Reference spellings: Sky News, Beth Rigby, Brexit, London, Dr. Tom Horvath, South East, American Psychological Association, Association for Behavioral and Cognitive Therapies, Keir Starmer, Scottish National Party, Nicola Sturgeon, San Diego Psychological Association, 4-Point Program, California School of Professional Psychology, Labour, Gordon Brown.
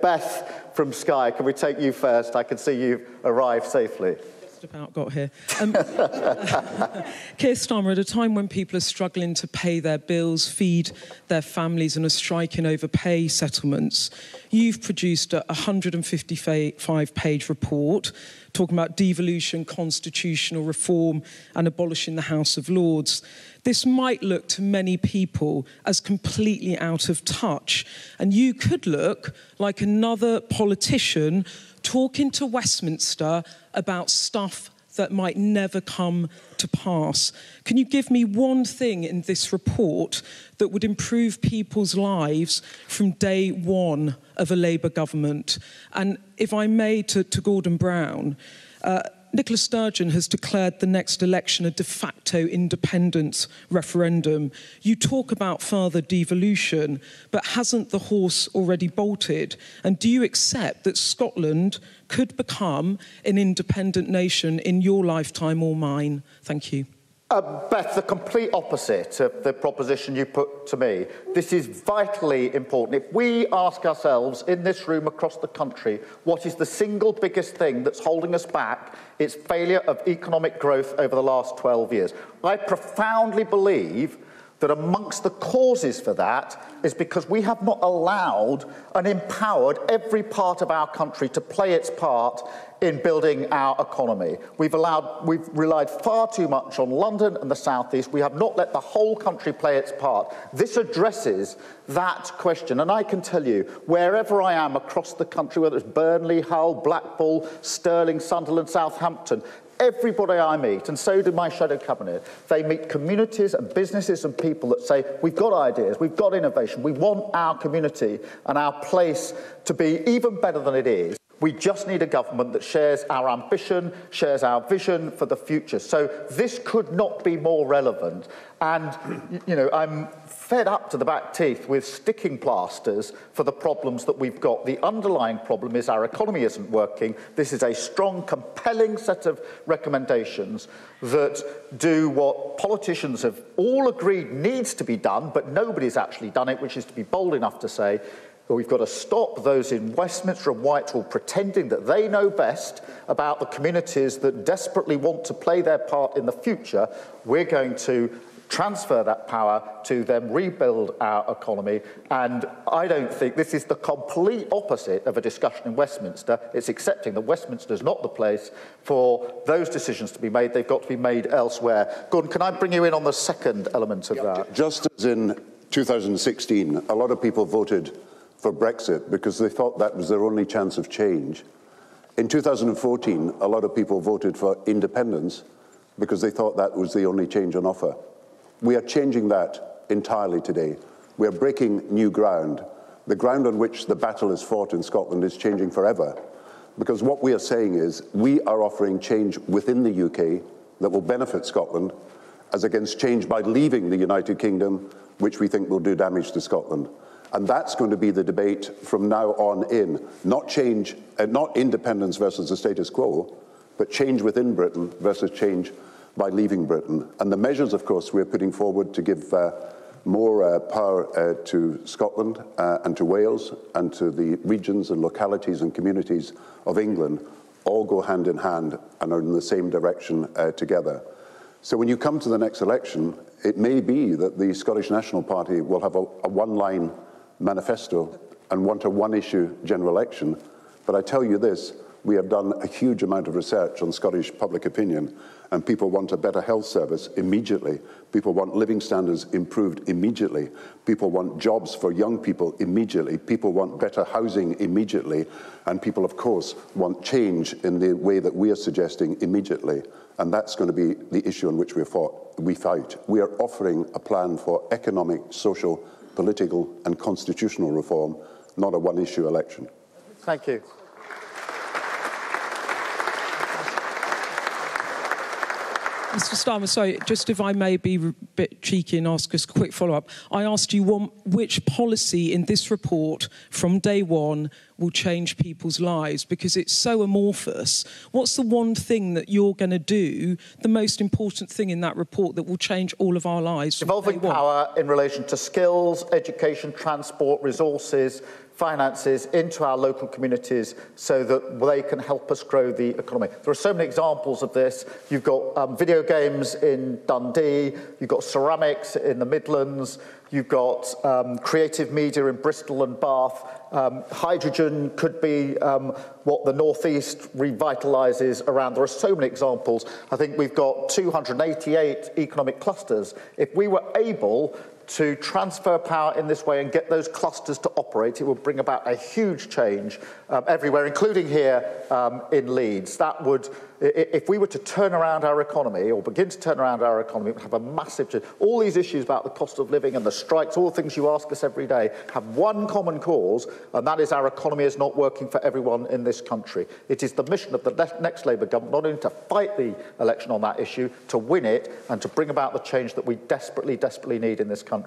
Beth from Sky, can we take you first? I can see you've arrived safely. Just about got here. Keir Starmer, at a time when people are struggling to pay their bills, feed their families and are striking over pay settlements, you've produced a 155-page report talking about devolution, constitutional reform and abolishing the House of Lords. This might look to many people as completely out of touch, and you could look like another politician talking to Westminster about stuff that might never come to pass. Can you give me one thing in this report that would improve people's lives from day one of a Labour government? And if I may, to Gordon Brown, Nicola Sturgeon has declared the next election a de facto independence referendum. You talk about further devolution, but hasn't the horse already bolted? And do you accept that Scotland could become an independent nation in your lifetime or mine? Thank you. Beth, the complete opposite of the proposition you put to me. This is vitally important. If we ask ourselves in this room across the country, what is the single biggest thing that's holding us back, it's failure of economic growth over the last 12 years. I profoundly believe that amongst the causes for that is because we have not allowed and empowered every part of our country to play its part in building our economy. We've relied far too much on London and the South East. We have not let the whole country play its part. This addresses that question. And I can tell you, wherever I am across the country, whether it's Burnley, Hull, Blackpool, Stirling, Sunderland, Southampton, everybody I meet, and so do my shadow cabinet, they meet communities and businesses and people that say, we've got ideas, we've got innovation, we want our community and our place to be even better than it is. We just need a government that shares our ambition, shares our vision for the future. So this could not be more relevant. And, you know, I'm fed up to the back teeth with sticking plasters for the problems that we've got. The underlying problem is our economy isn't working. This is a strong, compelling set of recommendations that do what politicians have all agreed needs to be done, but nobody's actually done it, which is to be bold enough to say, well, we've got to stop those in Westminster and Whitehall pretending that they know best about the communities that desperately want to play their part in the future. We're going to transfer that power to them, rebuild our economy, and I don't think this is the complete opposite of a discussion in Westminster. It's accepting that Westminster is not the place for those decisions to be made. They've got to be made elsewhere. Gordon, can I bring you in on the second element of that? Just as in 2016, a lot of people voted for Brexit because they thought that was their only chance of change. In 2014, a lot of people voted for independence because they thought that was the only change on offer. We are changing that entirely today. We are breaking new ground. The ground on which the battle is fought in Scotland is changing forever, because what we are saying is we are offering change within the UK that will benefit Scotland, as against change by leaving the United Kingdom, which we think will do damage to Scotland. And that's going to be the debate from now on in, not change, not independence versus the status quo, but change within Britain versus change by leaving Britain. And the measures, of course, we're putting forward to give more power to Scotland and to Wales and to the regions and localities and communities of England all go hand in hand and are in the same direction together. So when you come to the next election, it may be that the Scottish National Party will have a one-line manifesto and want a one-issue general election. But I tell you this, we have done a huge amount of research on Scottish public opinion, and people want a better health service immediately. People want living standards improved immediately. People want jobs for young people immediately. People want better housing immediately. And people, of course, want change in the way that we are suggesting immediately. And that's going to be the issue on which we fight. We are offering a plan for economic, social, political and constitutional reform, not a one-issue election. Thank you. Mr. Starmer, sorry, just if I may be a bit cheeky and ask us a quick follow-up. I asked you which policy in this report from day one will change people's lives, because it's so amorphous. What's the one thing that you're going to do, the most important thing in that report that will change all of our lives? Devolving power in relation to skills, education, transport, resources, finances into our local communities so that they can help us grow the economy. There are so many examples of this. You've got video games in Dundee, you've got ceramics in the Midlands, you've got creative media in Bristol and Bath. Hydrogen could be what the North East revitalises around. There are so many examples. I think we've got 288 economic clusters. If we were able to transfer power in this way and get those clusters to operate, it will bring about a huge change everywhere, including here in Leeds. That would, if we were to turn around our economy, or begin to turn around our economy, it would have a massive change. All these issues about the cost of living and the strikes, all the things you ask us every day, have one common cause, and that is our economy is not working for everyone in this country. It is the mission of the next Labour government not only to fight the election on that issue, to win it, and to bring about the change that we desperately, desperately need in this country.